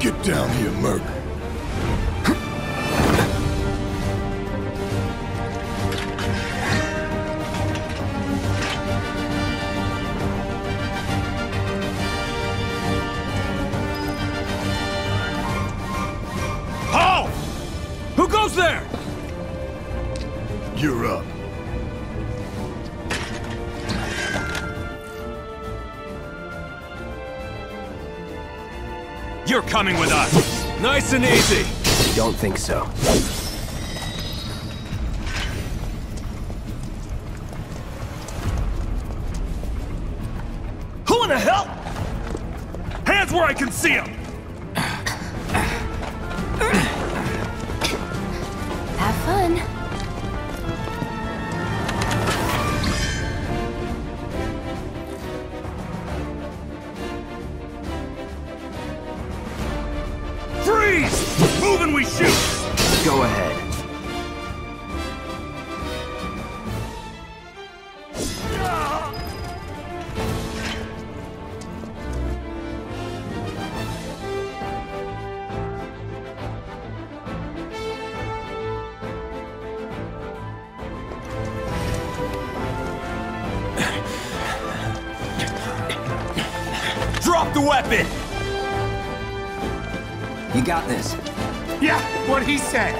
Get down here, Merc. Halt! Who goes there? You're up. You're coming with us. Nice and easy. Don't think so. Who in the hell? Hands where I can see them. Have fun. Go ahead. Drop the weapon. You got this. Yeah, what he said.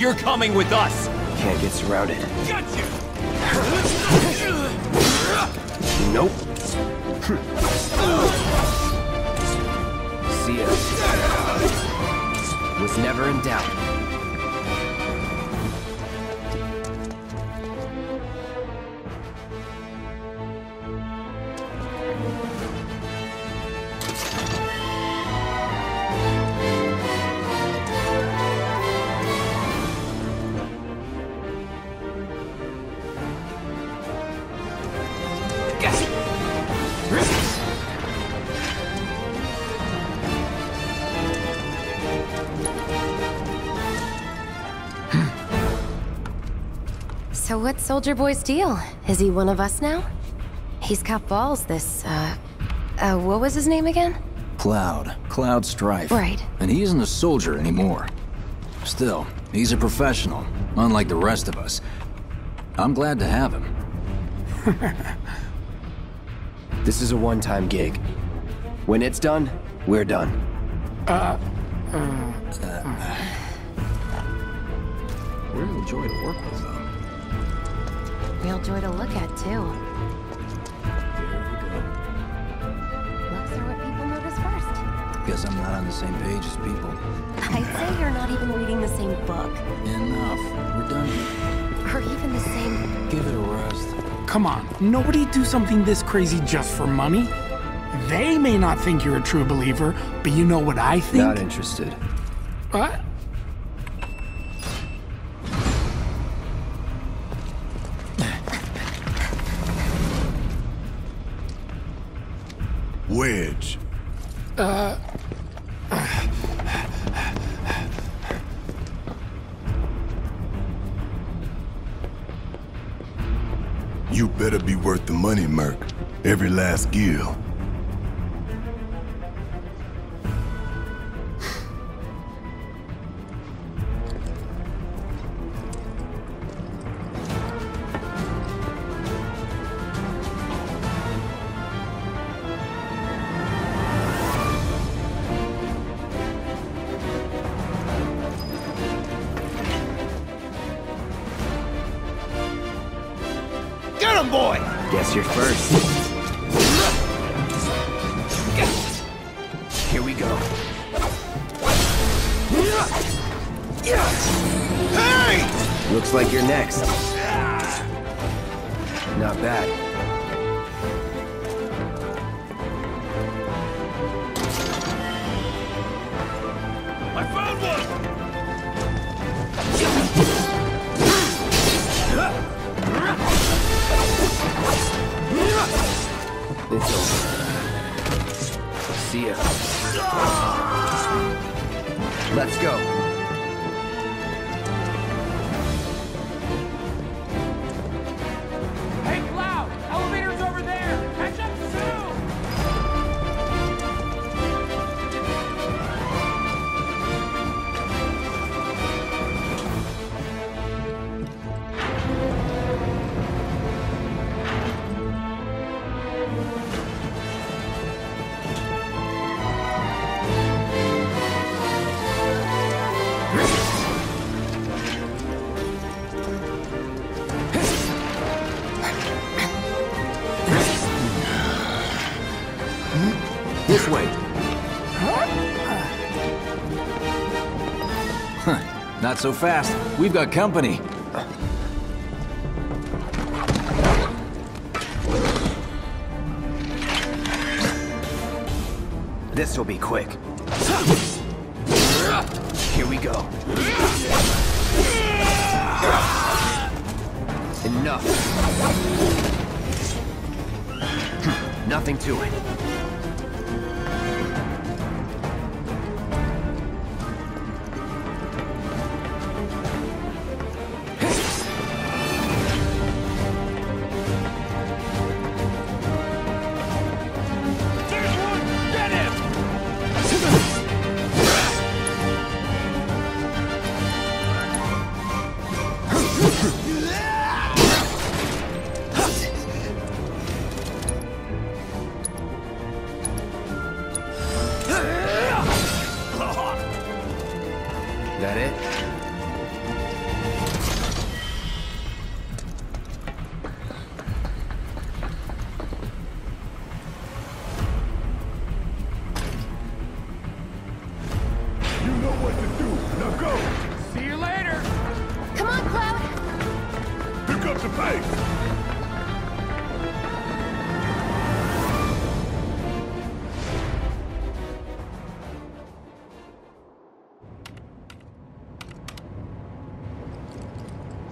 You're coming with us. Can't get surrounded. Got you. Nope. See ya. Was never in doubt. So what's Soldier Boy's deal? Is he one of us now? He's got balls, this, what was his name again? Cloud Strife. Right. And he isn't a soldier anymore. Still, he's a professional, unlike the rest of us. I'm glad to have him. This is a one-time gig. When it's done, we're done. Real joy to work with, though. Real joy to look at, too. There we go. Looks are what people notice first. Guess I'm not on the same page as people. I'd say you're not even reading the same book. Enough. We're done. Or even the same... Give it a rest. Come on. Nobody do something this crazy just for money. They may not think you're a true believer, but you know what I think? Not interested. What? Wedge. You better be worth the money, Merc. Every last gill. Boy. Guess you're first. Here we go. Hey! Looks like you're next. Not bad. I found one! Not so fast. We've got company. This'll be quick. Here we go. Enough. Nothing to it.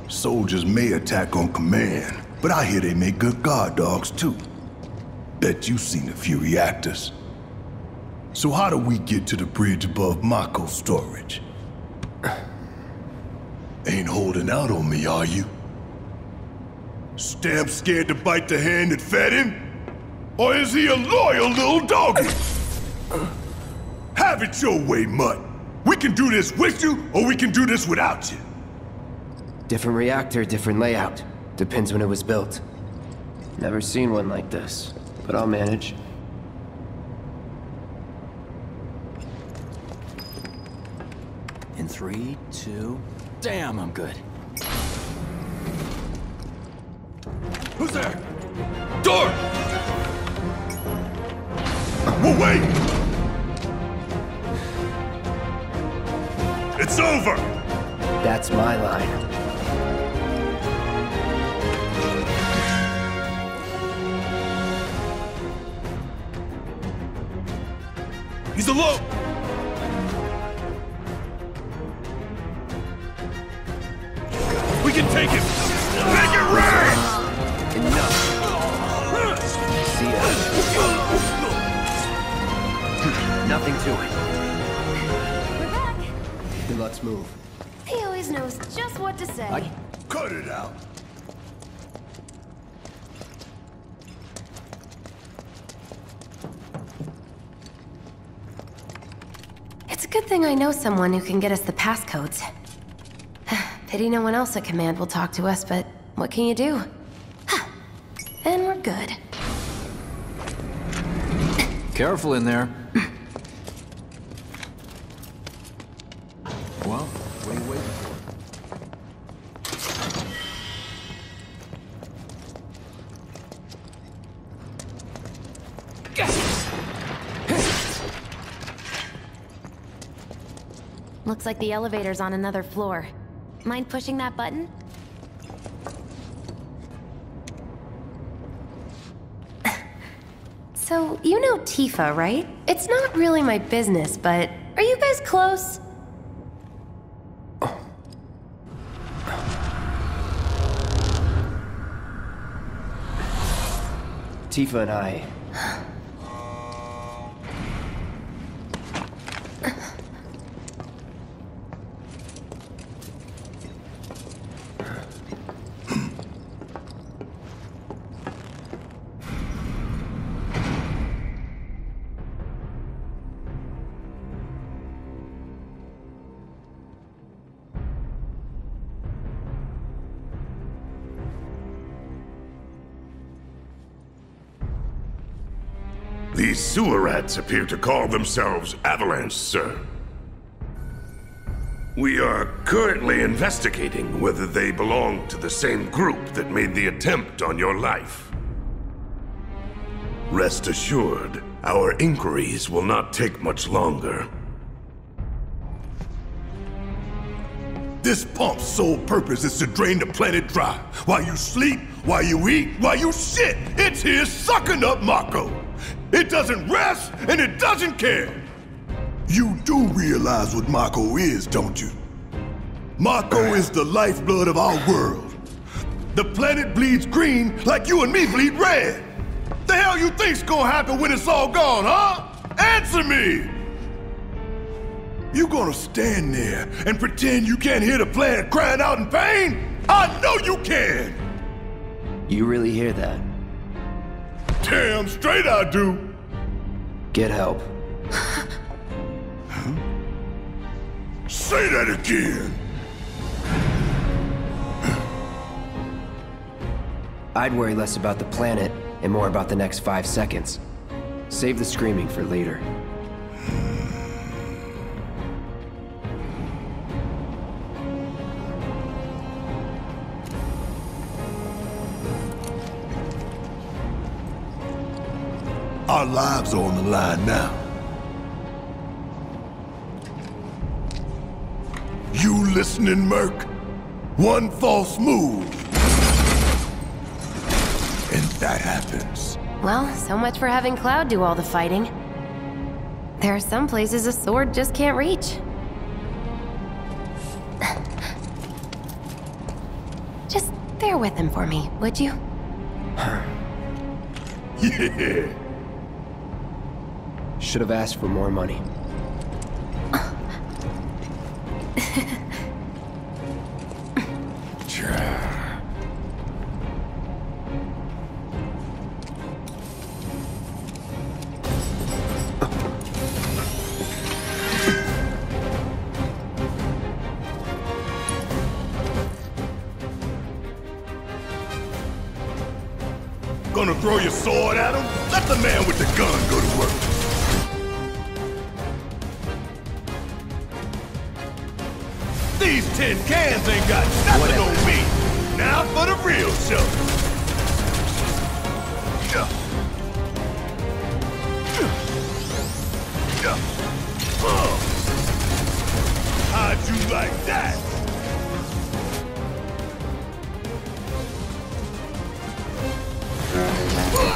Soldiers may attack on command, but I hear they make good guard dogs too. Bet you've seen a few reactors. So how do we get to the bridge above Mako storage? Ain't holding out on me, are you? Stamp scared to bite the hand that fed him? Or is he a loyal little doggy? Have it your way, mutt. We can do this with you, or we can do this without you. Different reactor, different layout. Depends when it was built. Never seen one like this, but I'll manage. In 3, 2... Damn, I'm good. Who's there? Door! We'll wait! It's over! That's my line. He's alone! We can take him! Make it rain! Enough! See ya. Nothing to it. We're back! Then let's move. He always knows just what to say. Cut it out! Good thing I know someone who can get us the passcodes. Pity no one else at command will talk to us, but what can you do? And we're good. Careful in there. Well, what are you waiting for? Looks like the elevator's on another floor. Mind pushing that button? So, you know Tifa, right? It's not really my business, but are you guys close? Tifa and I... These sewer rats appear to call themselves Avalanche, sir. We are currently investigating whether they belong to the same group that made the attempt on your life. Rest assured, our inquiries will not take much longer. This pump's sole purpose is to drain the planet dry. While you sleep, while you eat, while you shit, it's here sucking up Mako. It doesn't rest, and it doesn't care. You do realize what Mako is, don't you? Mako is the lifeblood of our world. The planet bleeds green like you and me bleed red. The hell you think's gonna happen when it's all gone, huh? Answer me! You gonna stand there and pretend you can't hear the planet crying out in pain? I know you can! You really hear that? Damn straight I do! Get help. Huh? Say that again! I'd worry less about the planet and more about the next 5 seconds. Save the screaming for later. Our lives are on the line now. You listening, Merc? One false move, and that happens. Well, so much for having Cloud do all the fighting. There are some places a sword just can't reach. Just bear with him for me, would you? Yeah. Should have asked for more money. Gonna throw your sword at him? Let the man with the gun go to work. These tin cans ain't got nothing on me. Now for the real show. How'd you like that?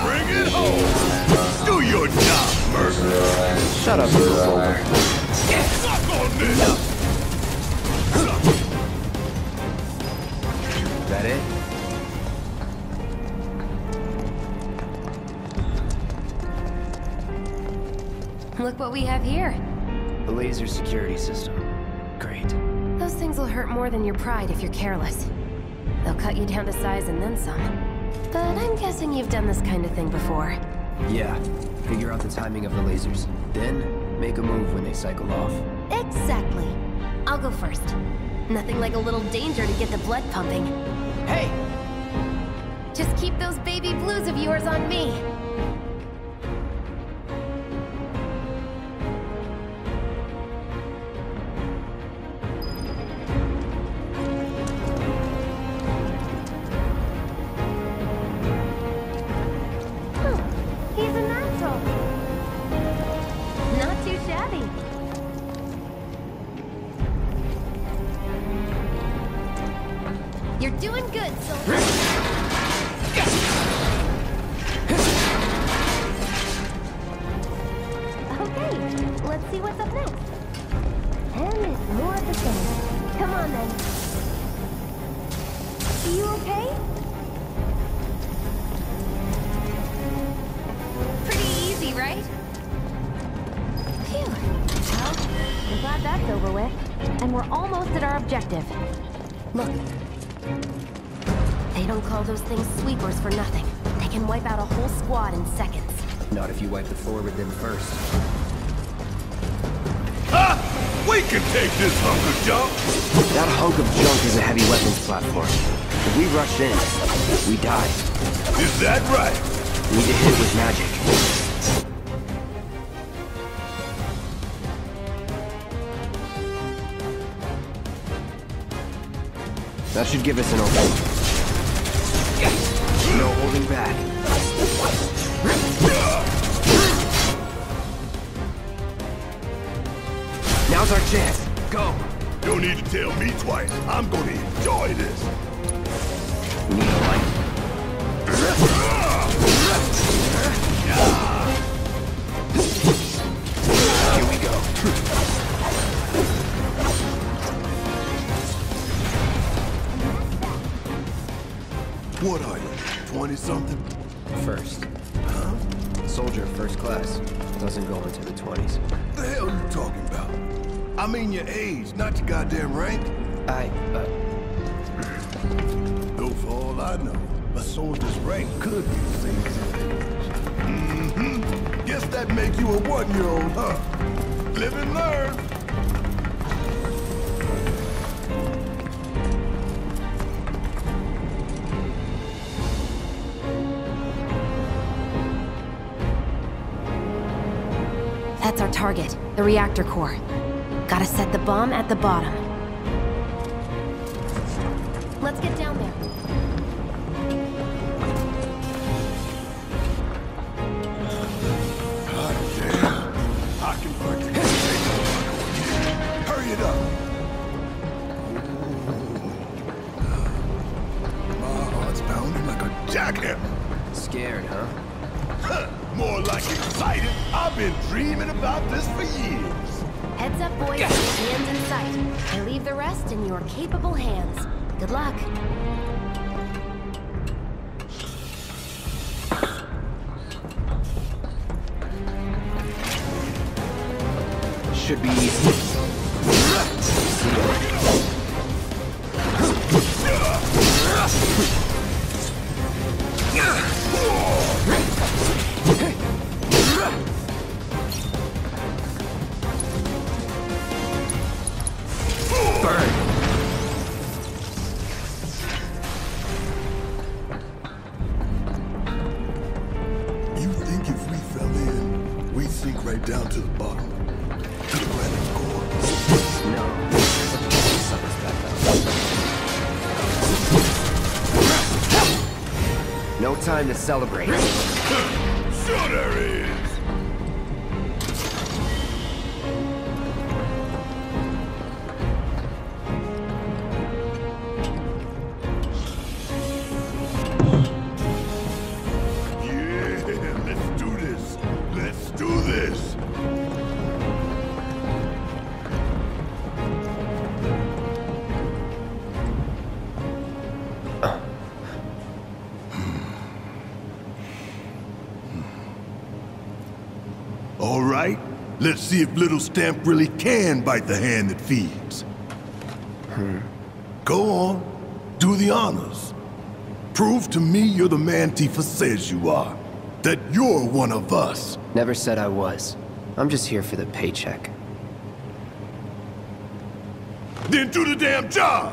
Bring it home. Do your job, Merc. Shut up, suck on this. That it? Look what we have here. The laser security system. Great. Those things will hurt more than your pride if you're careless. They'll cut you down to size and then some. But I'm guessing you've done this kind of thing before. Yeah. Figure out the timing of the lasers. Then, make a move when they cycle off. Exactly. I'll go first. Nothing like a little danger to get the blood pumping. Hey! Just keep those baby blues of yours on me. He's a natural. Not too shabby. You're doing good, soldier. Okay, let's see what's up next. And it's more of the same. Come on, then. You okay? Pretty easy, right? Phew. Well, I'm glad that's over with. And we're almost at our objective. Look. They don't call those things sweepers for nothing. They can wipe out a whole squad in seconds. Not if you wipe the floor with them first. Ha! We can take this hunk of junk! That hunk of junk is a heavy weapons platform. If we rush in, we die. Is that right? We need to hit it with magic. That should give us an opening. No holding back. Now's our chance. Go! No need to tell me twice. I'm gonna enjoy this. Here we go. What are you, 20-something? First. Huh? Soldier, first class. Doesn't go into the 20s. What the hell are you talking about? I mean your age, not your goddamn rank. Though for all I know, a soldier's rank could be the same as an age. Mm-hmm. Guess that make you a 1-year-old, huh? Live and learn. That's our target, the reactor core. Gotta set the bomb at the bottom. Let's get down there. God damn. I can fucking take it. Hurry it up. My heart's pounding like a jackhammer. Scared, huh? More like excited. I've been dreaming about this for years. Heads up, boys. Gotcha. Hands in sight. I leave the rest in your capable hands. Good luck. Should be easy. Time to celebrate. Sure there is. Yeah, let's do this. Let's do this. Let's see if Little Stamp really can bite the hand that feeds. Go on, do the honors. Prove to me you're the man Tifa says you are. That you're one of us. Never said I was. I'm just here for the paycheck. Then do the damn job!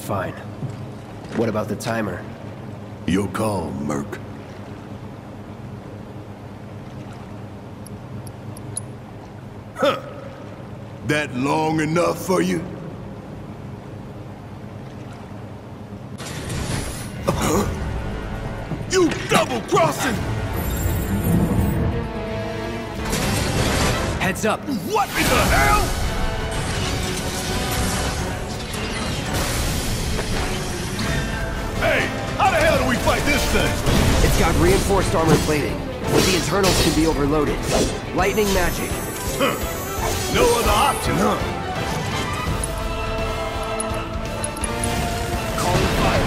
Fine. What about the timer? Your call, Merc. Huh! That long enough for you? You double-crossing! Heads up! What in the hell?! Hey, how the hell do we fight this thing? It's got reinforced armor plating, but the internals can be overloaded. Lightning magic. Huh. No other option, huh? Calling fire.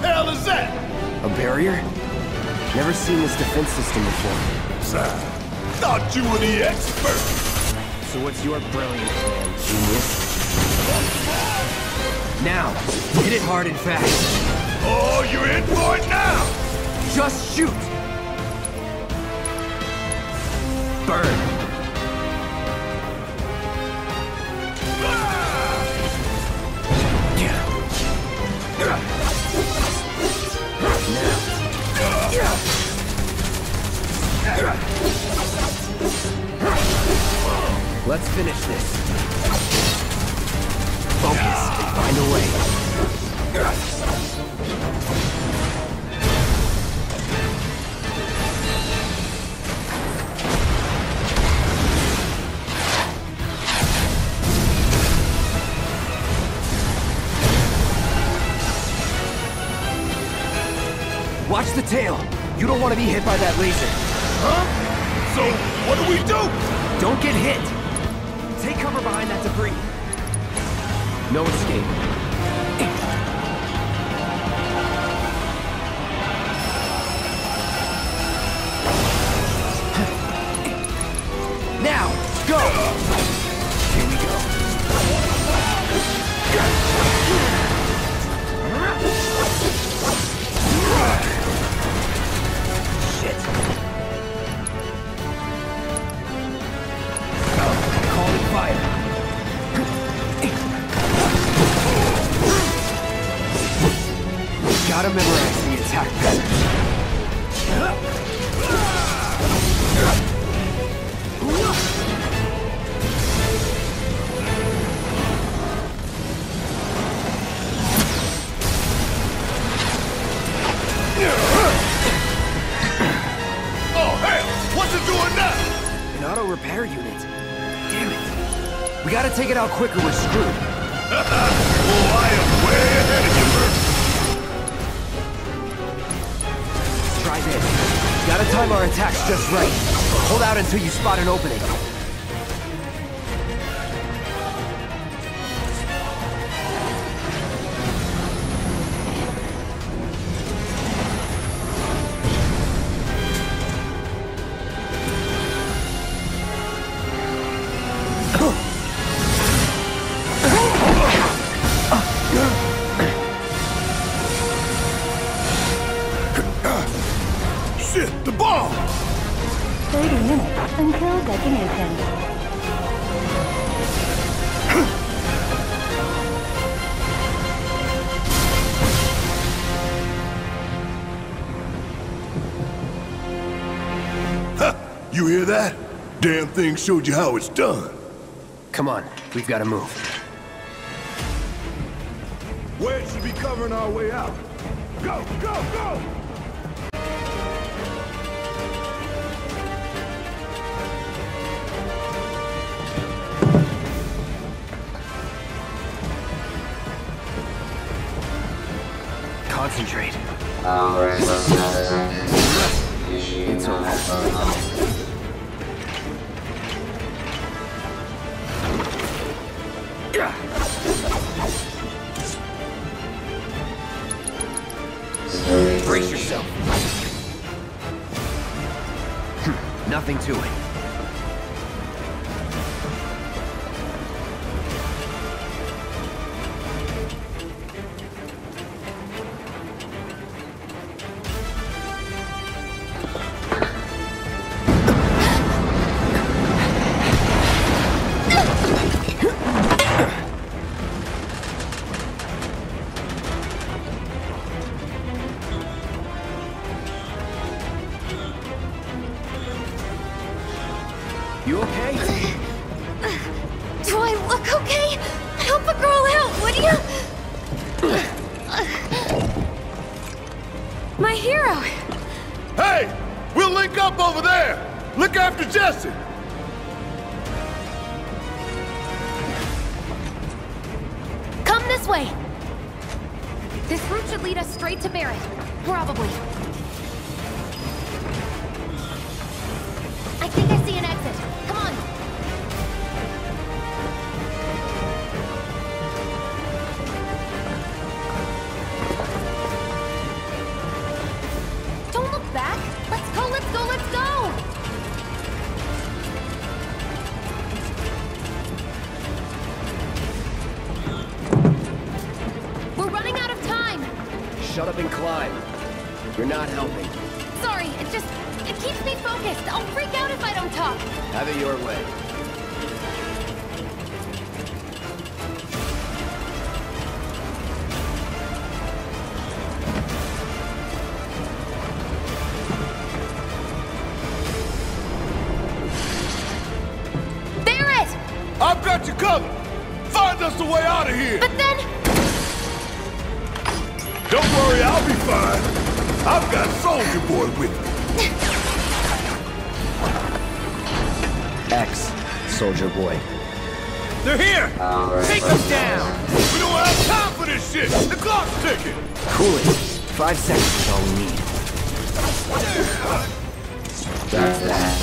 Hell Never seen this defense system before. Thought you were the expert! So what's your brilliant plan, genius? Now, hit it hard and fast. Oh, you're in for it now! Just shoot! Burn! Let's finish this. Focus and find a way. Watch the tail. You don't want to be hit by that laser. Huh? So, what do? Don't get hit. Take cover behind that debris. No escape. Now, go! Here we go. Shit. Fire. Gotta memorize the attack pattern. Oh hell! What's it doing now? An auto repair unit. We gotta take it out quicker, we're screwed. Oh, I am way ahead of you, Bert. Try this. Gotta time our attacks just right. Hold out until you spot an opening. You hear that? Damn thing showed you how it's done. Come on, we've got to move. Wedge should be covering our way out. Go, go, go! Concentrate. All right. It's over. Brace yourself. Nothing to it. You okay? Do I look okay? Help a girl out, would you? My hero! Hey! We'll link up over there! Look after Jesse! Come this way! This route should lead us straight to Barrett. Probably. I think I see an exit. Come on! Don't look back! and climb. You're not helping. Sorry, it keeps me focused. I'll freak out if I don't talk. Have it your way. Boy. They're here! Take them down! We don't have time for this shit! The clock's ticking! Cool it. 5 seconds is all we need. That's that.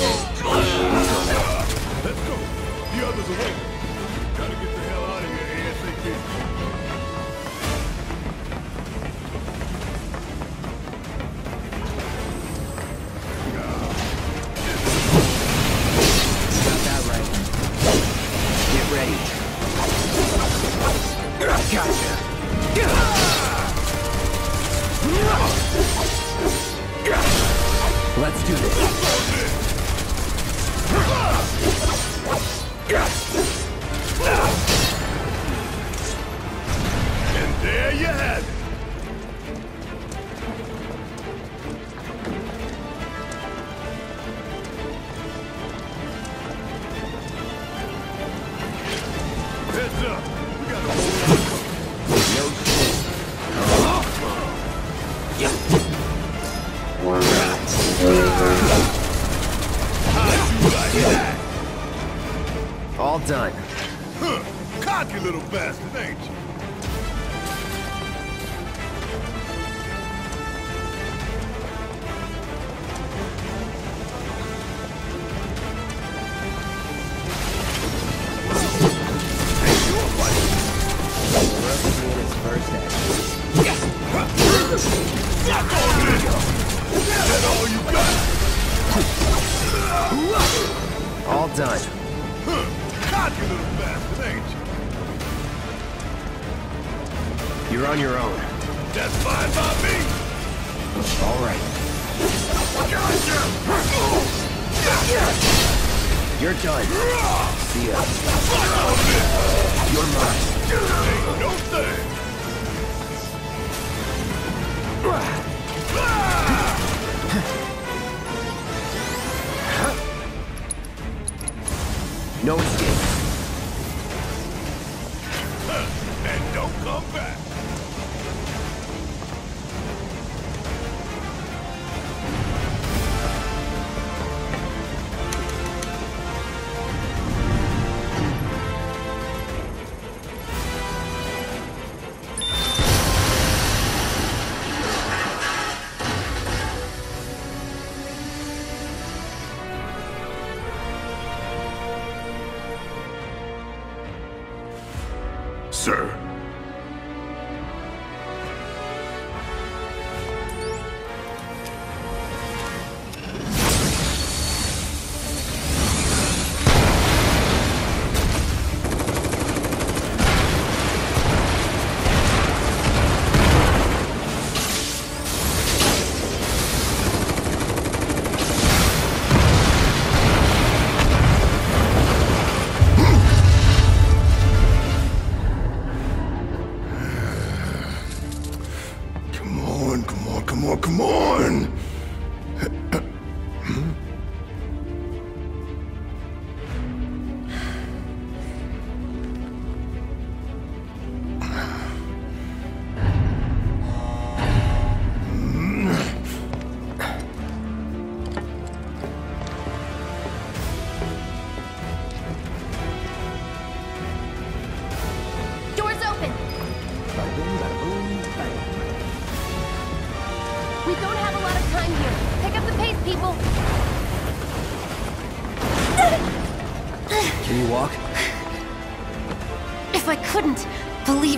Let's go. The others are waiting. Gotta get the hell out of here ASAP. Let's do this. And there you have it. Heads up. We got a whole lot of all done. Huh. Cocky little bastard, ain't you? No escape. And don't come back. Sir.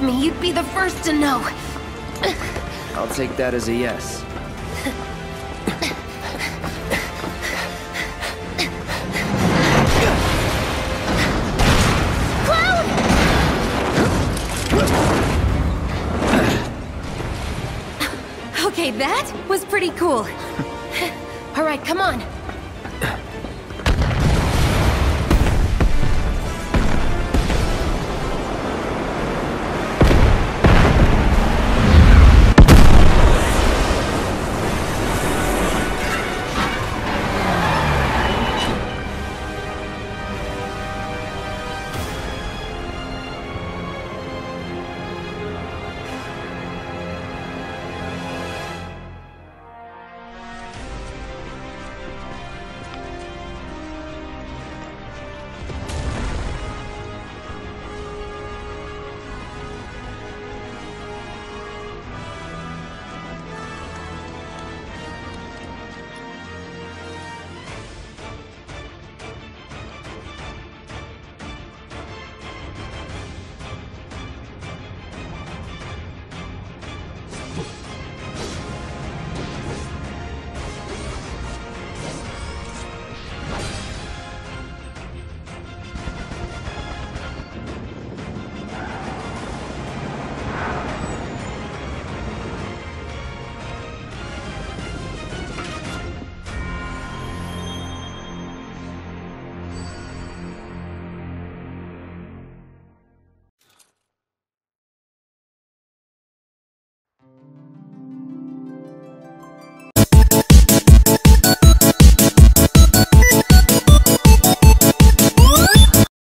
You'd be the first to know. I'll take that as a yes. Cloud! That was pretty cool. All right, come on.